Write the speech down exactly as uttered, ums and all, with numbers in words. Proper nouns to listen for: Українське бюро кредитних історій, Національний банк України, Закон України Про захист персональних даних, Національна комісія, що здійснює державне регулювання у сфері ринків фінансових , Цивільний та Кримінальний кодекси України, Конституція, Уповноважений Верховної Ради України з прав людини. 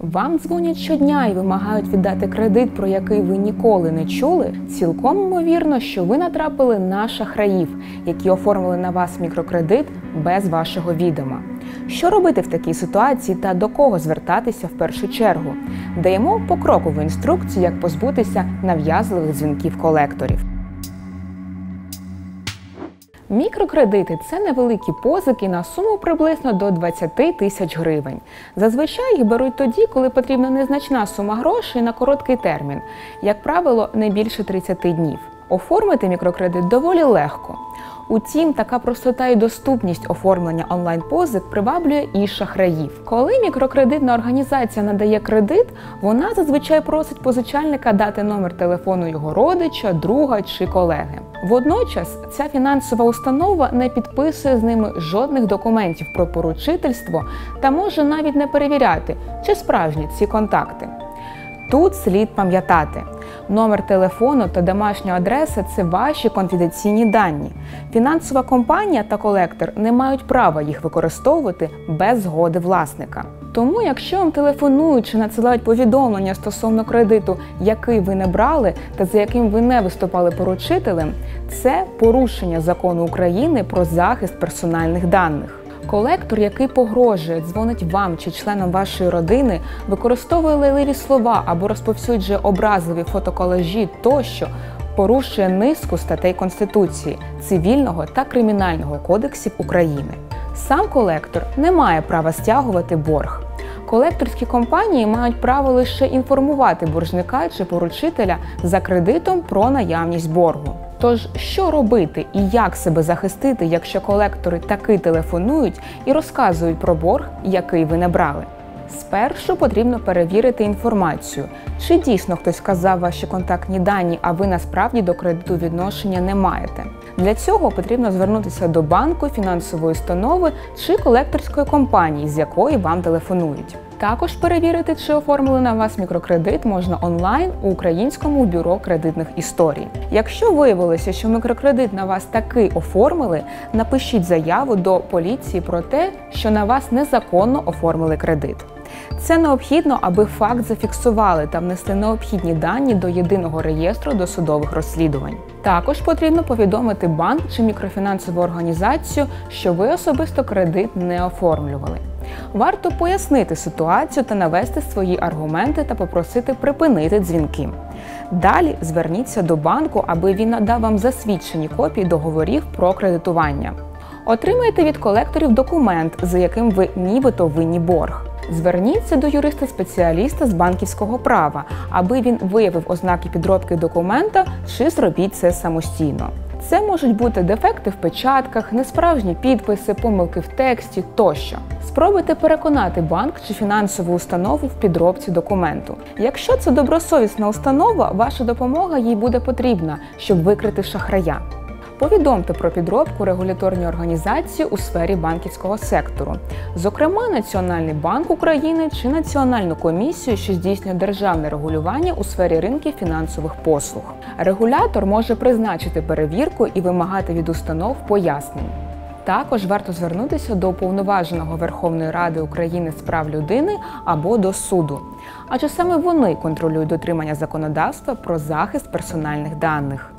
Вам дзвонять щодня і вимагають віддати кредит, про який ви ніколи не чули? Цілком ймовірно, що ви натрапили на шахраїв, які оформили на вас мікрокредит без вашого відома. Що робити в такій ситуації та до кого звертатися в першу чергу? Даємо покрокову інструкцію, як позбутися нав'язливих дзвінків колекторів. Мікрокредити – це невеликі позики на суму приблизно до двадцяти тисяч гривень. Зазвичай їх беруть тоді, коли потрібна незначна сума грошей на короткий термін, як правило, не більше тридцяти днів. Оформити мікрокредит доволі легко. Утім, така простота і доступність оформлення онлайн-позик приваблює і шахраїв. Коли мікрокредитна організація надає кредит, вона зазвичай просить позичальника дати номер телефону його родича, друга чи колеги. Водночас, ця фінансова установа не підписує з ними жодних документів про поручительство та може навіть не перевіряти, чи справжні ці контакти. Тут слід пам'ятати. Номер телефону та домашня адреса – це ваші конфіденційні дані. Фінансова компанія та колектор не мають права їх використовувати без згоди власника. Тому, якщо вам телефонують чи надсилають повідомлення стосовно кредиту, який ви не брали та за яким ви не виступали поручителем, це порушення Закону України про захист персональних даних. Колектор, який погрожує, дзвонить вам чи членам вашої родини, використовує лайливі слова або розповсюджує образливі фотоколажі тощо, порушує низку статей Конституції, Цивільного та Кримінального кодексів України. Сам колектор не має права стягувати борг. Колекторські компанії мають право лише інформувати боржника чи поручителя за кредитом про наявність боргу. Тож, що робити і як себе захистити, якщо колектори таки телефонують і розказують про борг, який ви не брали? Спершу потрібно перевірити інформацію. Чи дійсно хтось вказав ваші контактні дані, а ви насправді до кредиту відношення не маєте? Для цього потрібно звернутися до банку, фінансової установи чи колекторської компанії, з якої вам телефонують. Також перевірити, чи оформили на вас мікрокредит, можна онлайн у Українському бюро кредитних історій. Якщо виявилося, що мікрокредит на вас таки оформили, напишіть заяву до поліції про те, що на вас незаконно оформили кредит. Це необхідно, аби факт зафіксували та внесли необхідні дані до єдиного реєстру досудових розслідувань. Також потрібно повідомити банк чи мікрофінансову організацію, що ви особисто кредит не оформлювали. Варто пояснити ситуацію та навести свої аргументи та попросити припинити дзвінки. Далі зверніться до банку, аби він надав вам засвідчені копії договорів про кредитування. Отримайте від колекторів документ, за яким ви нібито винні борг. Зверніться до юриста-спеціаліста з банківського права, аби він виявив ознаки підробки документа, чи зробіть це самостійно. Це можуть бути дефекти в печатках, несправжні підписи, помилки в тексті тощо. Спробуйте переконати банк чи фінансову установу в підробці документу. Якщо це добросовісна установа, ваша допомога їй буде потрібна, щоб викрити шахрая. Повідомте про підробку регуляторні організації у сфері банківського сектору, зокрема Національний банк України чи Національну комісію, що здійснює державне регулювання у сфері ринків фінансових послуг. Регулятор може призначити перевірку і вимагати від установ пояснень. Також варто звернутися до Уповноваженого Верховної Ради України з прав людини або до суду, адже саме вони контролюють дотримання законодавства про захист персональних даних.